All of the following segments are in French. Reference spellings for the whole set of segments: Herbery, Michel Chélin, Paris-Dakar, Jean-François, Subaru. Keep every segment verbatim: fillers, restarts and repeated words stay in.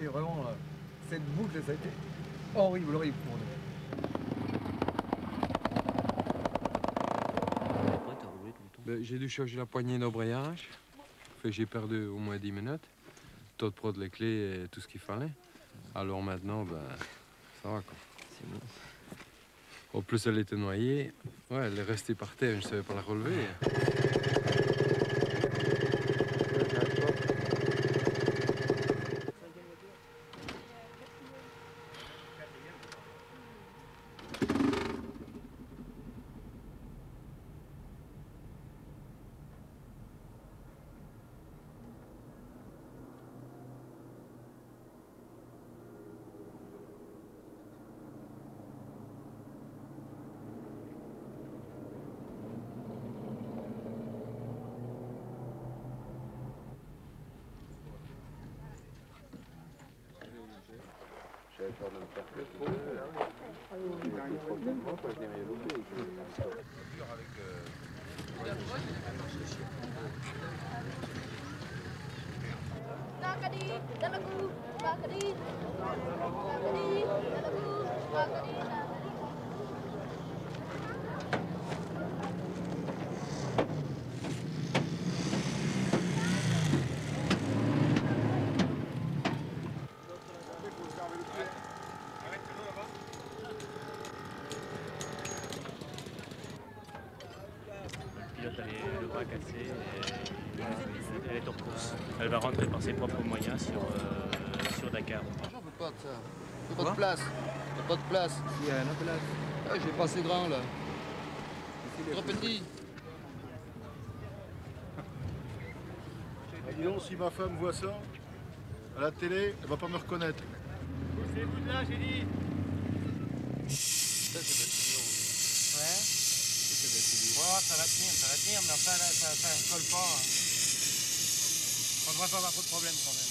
été vraiment... Euh, cette boucle, ça a été horrible, horrible pour nous. J'ai dû changer la poignée d'embrayage. J'ai perdu au moins dix minutes. T'as pris les clés et tout ce qu'il fallait. Alors maintenant, ben, ça va quoi. C'est bon. En plus, elle était noyée. Ouais, elle est restée par terre, je ne savais pas la relever. Elle va rentrer par ses propres moyens sur, euh, sur Dakar. J'en veux pas de ça. J'ai pas de place. J'ai pas de place. Il y a une place. Ah, j'ai pas assez grand là. Trop petit. Dis donc, si ma femme voit ça à la télé, elle va pas me reconnaître. Poussez-vous de là, j'ai dit. Ça, ça va être mignon. Ouais. Ça, ça va être mignon. Oh, ça va tenir, ça va tenir, mais enfin, là, ça, ça, ça colle pas. Hein. On ne devrait pas avoir trop de problèmes quand même.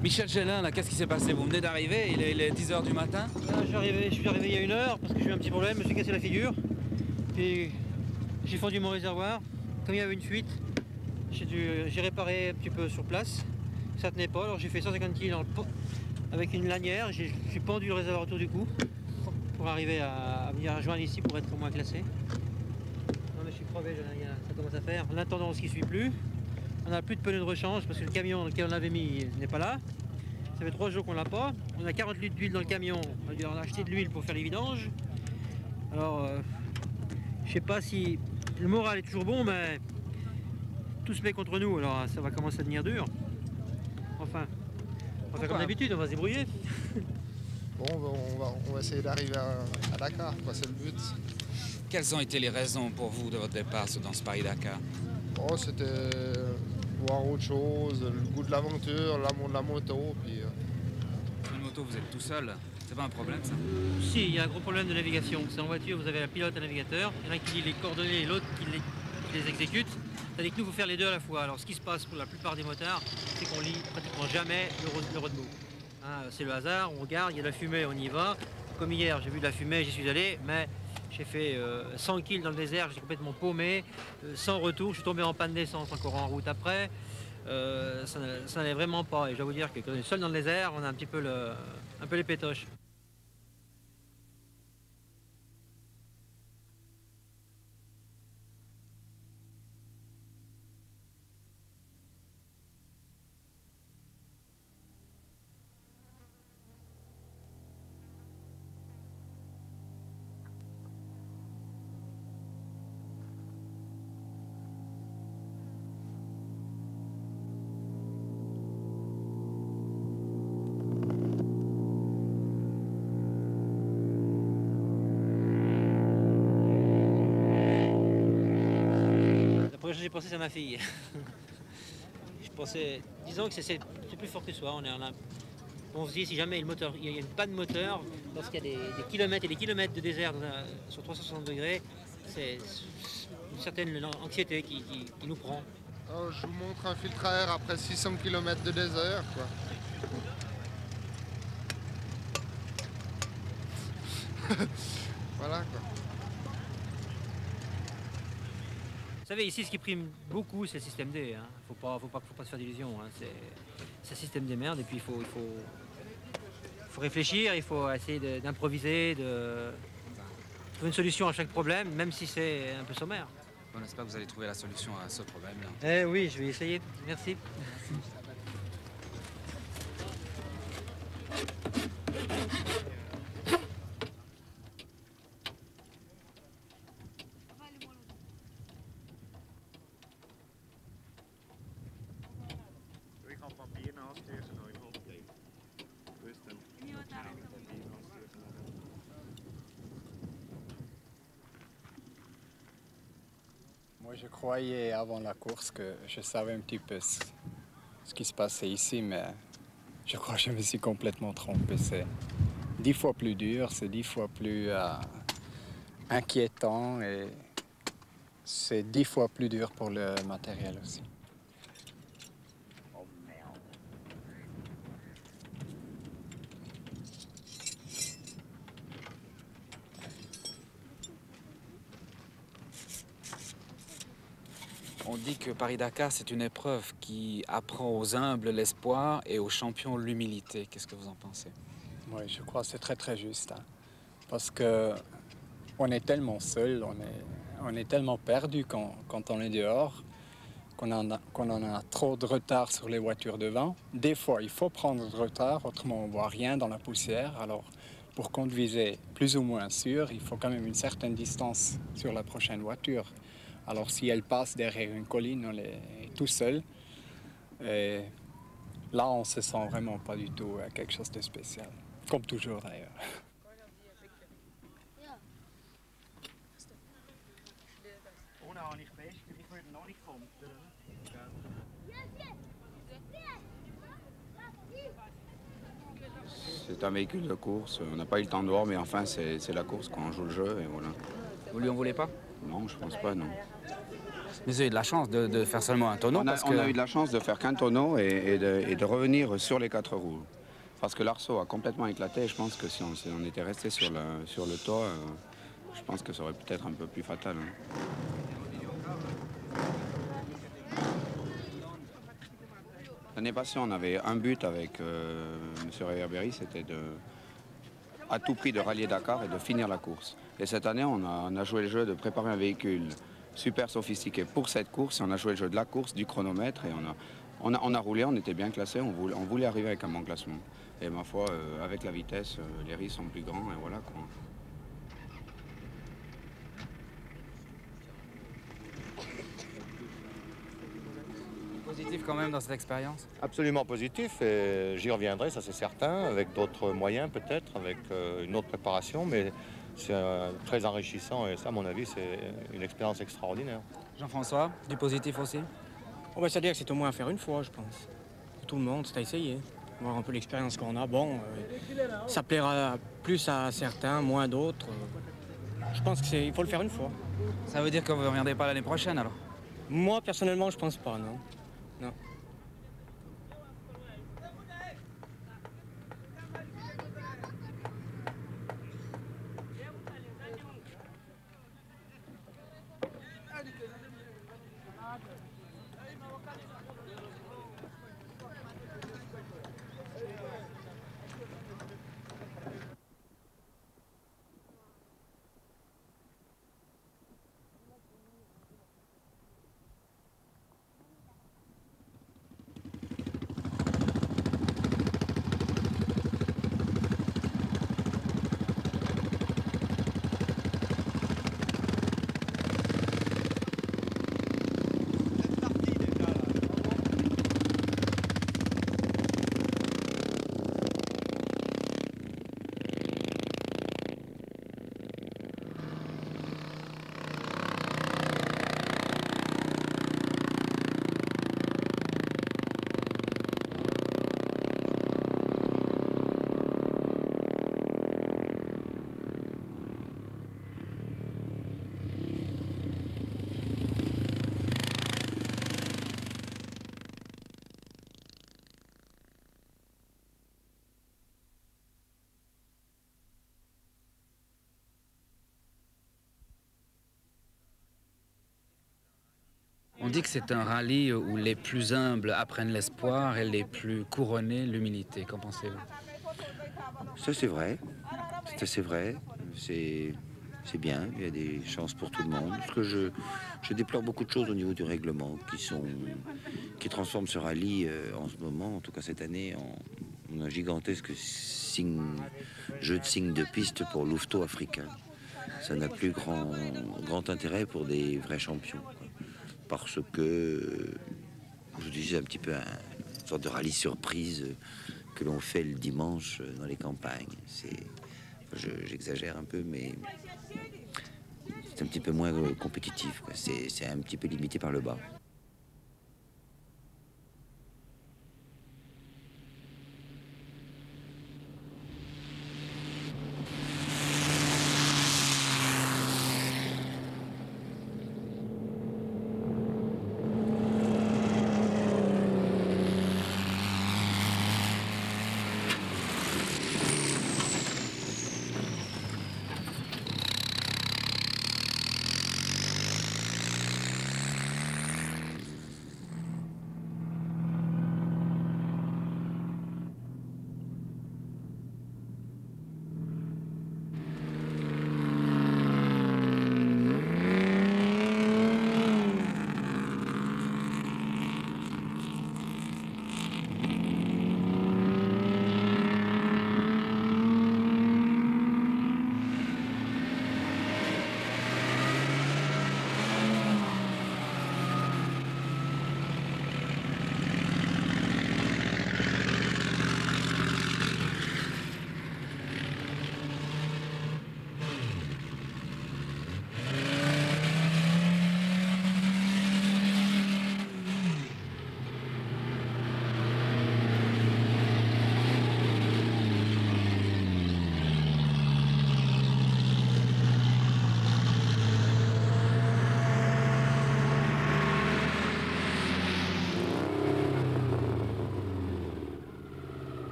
Michel Chélin, là, qu'est-ce qui s'est passé? Vous venez d'arriver, il est, il est dix heures du matin. Ah, je, suis arrivé, je suis arrivé il y a une heure parce que j'ai eu un petit problème, je me suis cassé la figure. Puis j'ai fendu mon réservoir. Comme il y avait une fuite, j'ai réparé un petit peu sur place. Ça tenait pas, alors j'ai fait cent cinquante kilos dans le pot avec une lanière. J'ai pendu le réservoir autour du cou pour arriver à, à venir rejoindre ici pour être au moins classé. Non mais je suis crevé, ça commence à faire. L'intendance qui suit plus. On n'a plus de pneus de rechange parce que le camion dans lequel on l'avait mis n'est pas là. Ça fait trois jours qu'on l'a pas. On a quarante litres d'huile dans le camion. On a dû en acheter de l'huile pour faire les vidanges. Alors, euh, je sais pas si le moral est toujours bon, mais tout se met contre nous. Alors, ça va commencer à devenir dur. Enfin, on va faire comme d'habitude, on va se débrouiller. Bon, on va, on va essayer d'arriver à, à Dakar, c'est le but. Quelles ont été les raisons pour vous de votre départ dans ce Paris-Dakar? Oh, c'était voir autre chose, le goût de l'aventure, l'amour de la moto. Puis... Une moto, vous êtes tout seul, c'est pas un problème ça? Si, il y a un gros problème de navigation. C'est en voiture, vous avez un pilote, un navigateur, il y en a qui dit les coordonnées et l'autre qui les, qui les exécute. Tandis que nous, il faut faire les deux à la fois. Alors, ce qui se passe pour la plupart des motards, c'est qu'on lit pratiquement jamais le roadbook. Hein, c'est le hasard, on regarde, il y a de la fumée, on y va. Comme hier, j'ai vu de la fumée, j'y suis allé, mais j'ai fait euh, cent kills dans le désert, j'étais complètement paumé, euh, sans retour, je suis tombé en panne d'essence encore en route après. Euh, ça, ça n'allait vraiment pas. Et je dois vous dire que quand on est seul dans le désert, on a un petit peu, le, un peu les pétoches. J'ai pensé à ma fille. Je pensais, disons que c'est plus fort que soi. On, est en, on se dit si jamais il n'y a, a pas de moteur, lorsqu'il y a des, des kilomètres et des kilomètres de désert dans un, sur trois cent soixante degrés, c'est une certaine anxiété qui, qui, qui nous prend. Oh, je vous montre un filtre à air après six cents kilomètres de désert, quoi. Voilà, quoi. Vous savez, ici, ce qui prime beaucoup, c'est le système D. Hein. Faut pas, faut pas, faut pas se faire d'illusions. Hein. C'est un système des merdes. Et puis, il faut, il faut, faut réfléchir, il faut essayer d'improviser, de trouver une solution à chaque problème, même si c'est un peu sommaire. On espère que vous allez trouver la solution à ce problème-là. Eh oui, je vais essayer. Merci. Moi, je croyais avant la course que je savais un petit peu ce, ce qui se passait ici, mais je crois que je me suis complètement trompé. C'est dix fois plus dur, c'est dix fois plus euh, inquiétant et c'est dix fois plus dur pour le matériel aussi. On dit que Paris-Dakar, c'est une épreuve qui apprend aux humbles l'espoir et aux champions l'humilité. Qu'est-ce que vous en pensez? Oui, je crois que c'est très, très juste. Hein. Parce qu'on est tellement seul, on est, on est tellement perdu quand, quand on est dehors, qu'on en, qu en a trop de retard sur les voitures devant. Des fois, il faut prendre de retard, autrement on ne voit rien dans la poussière. Alors, pour conduire plus ou moins sûr, il faut quand même une certaine distance sur la prochaine voiture. Alors, si elle passe derrière une colline, on est tout seul. Et là, on ne se sent vraiment pas du tout à quelque chose de spécial. Comme toujours, d'ailleurs. C'est un véhicule de course. On n'a pas eu le temps de voir, mais enfin, c'est la course quand on joue le jeu. Et voilà. Vous lui en voulez pas? Non, je pense pas, non. Mais vous avez eu de la chance de, de faire seulement un tonneau. On a, parce que... on a eu de la chance de faire qu'un tonneau et, et, de, et de revenir sur les quatre roues. Parce que l'arceau a complètement éclaté et je pense que si on, si on était resté sur, sur le toit, euh, je pense que ça aurait peut-être un peu plus fatal. Hein. L'année passée, on avait un but avec euh, M. Herbery, c'était de... à tout prix de rallier Dakar et de finir la course. Et cette année, on a, on a joué le jeu de préparer un véhicule super sophistiqué pour cette course. Et on a joué le jeu de la course, du chronomètre. Et on a, on a, on a roulé, on était bien classé, on voulait, on voulait arriver avec un bon classement. Et ma foi, euh, avec la vitesse, euh, les risques sont plus grands et voilà quoi. Positif quand même dans cette expérience? Absolument positif et j'y reviendrai, ça c'est certain, avec d'autres moyens peut-être, avec euh, une autre préparation, mais c'est euh, très enrichissant et ça à mon avis c'est une expérience extraordinaire. Jean-François, du positif aussi? Oh, bah, c'est-à-dire que c'est au moins à faire une fois je pense. Tout le monde, c'est à essayer, voir un peu l'expérience qu'on a. Bon, euh, ça plaira plus à certains, moins d'autres. Je pense qu'il faut le faire une fois. Ça veut dire que vous ne reviendrez pas l'année prochaine alors? Moi, personnellement, je pense pas, non. Non. On dit que c'est un rallye où les plus humbles apprennent l'espoir et les plus couronnés l'humilité. Qu'en pensez-vous? Ça, c'est vrai. Ça, c'est vrai. C'est bien. Il y a des chances pour tout le monde. Parce que je, je déplore beaucoup de choses au niveau du règlement qui, sont, qui transforment ce rallye en ce moment, en tout cas cette année, en, en un gigantesque signe, jeu de signes de piste pour louveteaux africains. Ça n'a plus grand, grand intérêt pour des vrais champions. Parce que, je vous disais, un petit peu un, une sorte de rallye surprise que l'on fait le dimanche dans les campagnes. J'exagère un peu, mais c'est un petit peu moins compétitif. C'est un petit peu limité par le bas.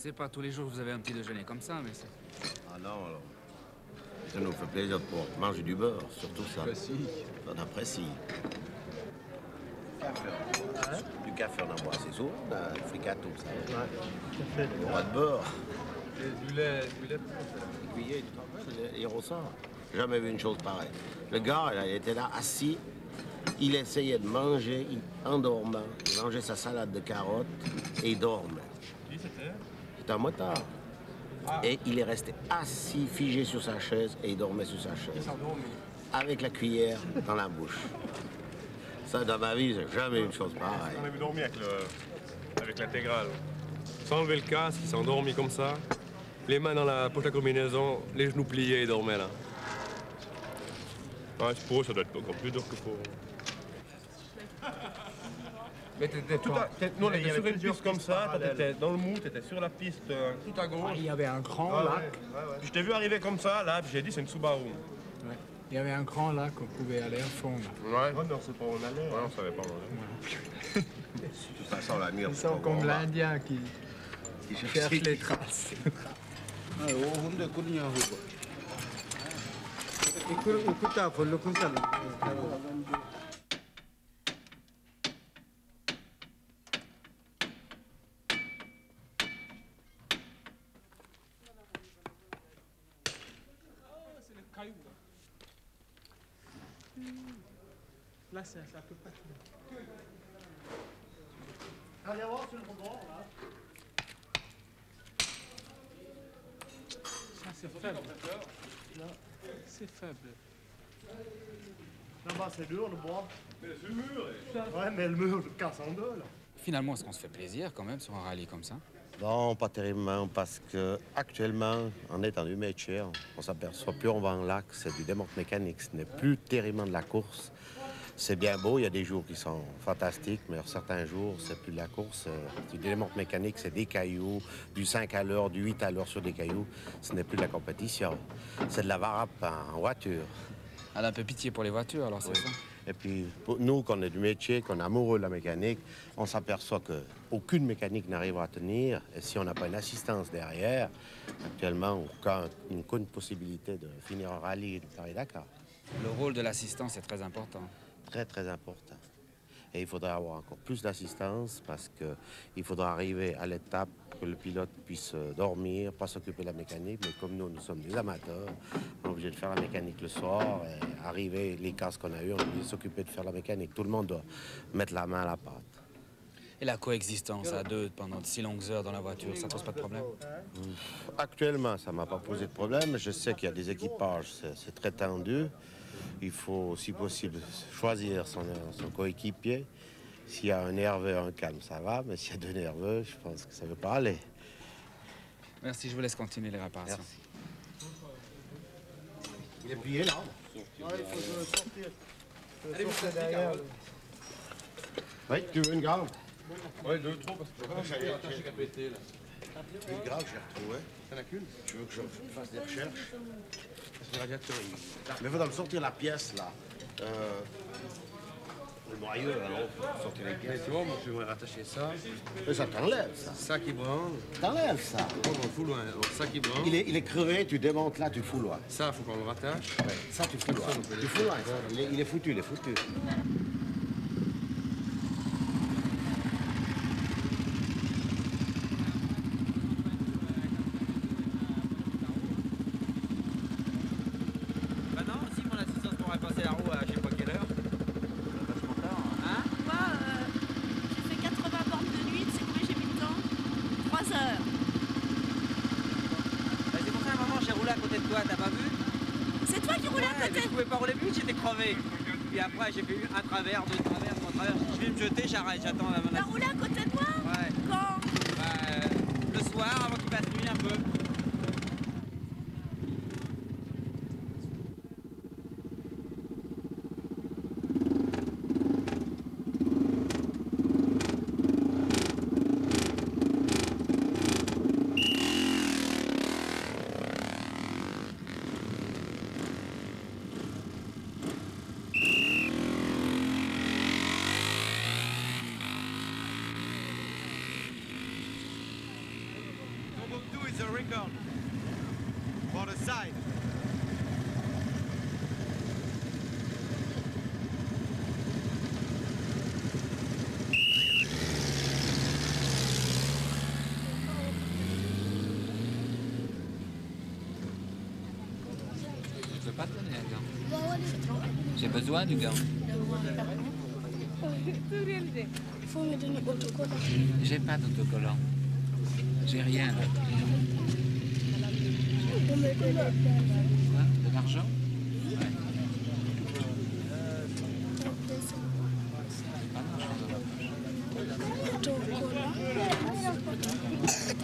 C'est pas tous les jours que vous avez un petit déjeuner comme ça, mais c'est... Ah non, alors... Ça nous fait plaisir pour manger du beurre, surtout ça. On apprécie. Du café, on en boit assez souvent, on a fricato, ça. On a de beurre. Du lait, du lait. Aiguillé, il ressort. Jamais vu une chose pareille. Le gars, il était là, assis, Il essayait de manger en dormant. Il mangeait sa salade de carottes et il dormait. C'était un motard. Et il est resté assis, figé sur sa chaise, et il dormait sur sa chaise. Avec la cuillère dans la bouche. Ça, dans ma vie, j'ai jamais eu une chose pareille. On avait dormi avec le... avec l'intégrale. Sans enlever le casque, il s'est endormi comme ça. Les mains dans la poche de la combinaison, les genoux pliés, et dormait là. Ouais, pour eux, ça doit être encore plus dur que pour eux. Mais t'étais tout à... Non, on était sur une piste comme ça, t'étais dans le mou, t'étais sur la piste euh, tout à gauche. Ah, il y avait un grand ah, lac. Ouais, ouais, ouais. Puis je t'ai vu arriver comme ça, là, puis j'ai dit c'est une Subaru. Ouais. Il y avait un grand lac, on pouvait aller à fond. Là. Ouais. Ouais, mais on sait pas où on allait. Ouais, on savait pas où on allait. Ouais. De toute façon, la mire, ils sont comme l'Indien qui... qui cherche les traces. Là, ça ne peut pas tenir. Allez voir sur le rebord, là. Ça, c'est faible. Là, c'est faible. Là-bas, c'est dur, le bois. Mais c'est le mur. Et... Ouais, mais le mur, je casse en deux, là. Finalement, est-ce qu'on se fait plaisir, quand même, sur un rallye comme ça? Non, pas terriblement, parce qu'actuellement, en étant du métier, on s'aperçoit plus on va en lac, c'est du démonte mécanique, ce n'est plus terriblement de la course. C'est bien beau, il y a des jours qui sont fantastiques, mais certains jours, c'est plus de la course. Du démonte mécanique, c'est des cailloux, du cinq à l'heure, du huit à l'heure sur des cailloux. Ce n'est plus de la compétition, c'est de la varappe en voiture. Elle a un peu pitié pour les voitures, alors c'est oui. Ça. Et puis, pour nous, qu'on est du métier, qu'on est amoureux de la mécanique, on s'aperçoit qu'aucune mécanique n'arrive à tenir. Et si on n'a pas une assistance derrière, actuellement, on n'a aucune possibilité de finir un rallye de Paris-Dakar. Le rôle de l'assistance est très important. Très, très important. Et il faudra avoir encore plus d'assistance parce qu'il faudra arriver à l'étape que le pilote puisse dormir, pas s'occuper de la mécanique. Mais comme nous, nous sommes des amateurs, on est obligé de faire la mécanique le soir. Et arriver, les casques qu'on a eus, on est obligé de s'occuper de faire la mécanique. Tout le monde doit mettre la main à la pâte. Et la coexistence à deux pendant de si longues heures dans la voiture, ça ne pose pas de problème? Actuellement, ça ne m'a pas posé de problème. Je sais qu'il y a des équipages, c'est très tendu. Il faut, si possible, choisir son, son coéquipier. S'il y a un nerveux, un calme, ça va. Mais s'il y a deux nerveux, je pense que ça ne veut pas aller. Merci, je vous laisse continuer les réparations. Merci. Il est plié, là. Ouais, il faut sortir. Allez, vous sortez derrière. Oui, tu veux une grave? Oui, deux, trois, parce que j'allais attacher qu'à péter, là. Une grave, j'ai retrouvé. T'en as qu'une? Tu veux que je fasse des recherches? Mais il faudra me sortir la pièce, là. Euh, le moyeu, alors, faut sortir la pièce. Mais tu vois, moi, je vais rattacher ça. Mais ça t'enlève, ça. Ça qui branle. T'enlève, ça. On le fout loin. Alors, ça qui branle. Il est, il est crevé, tu démontes là, tu le fous loin. Ça, il faut qu'on le rattache. Ouais. Ça, tu le fous loin. Tu fous loin, ça. Il est, il est foutu, il est foutu. J'ai fait un travers, deux travers, trois travers. Je vais me jeter, j'arrête, j'attends la menace. T'as roulé à côté de moi? Ouais. Quand? Bah, le soir, avant qu'il passe nuit un peu. J'ai besoin du gant. Il faut me donner autocollant. J'ai pas d'autocollant. J'ai rien là. Quoi? De l'argent? Ouais. Ah non, j'en ai pas. Autocollant. J'ai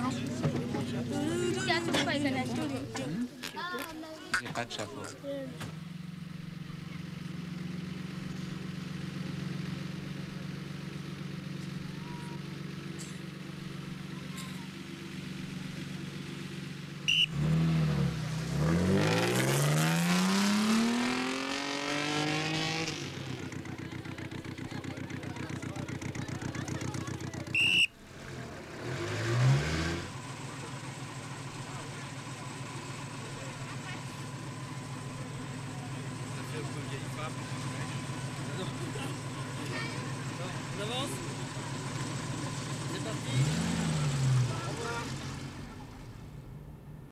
pas de chapeau. On avance. C'est parti.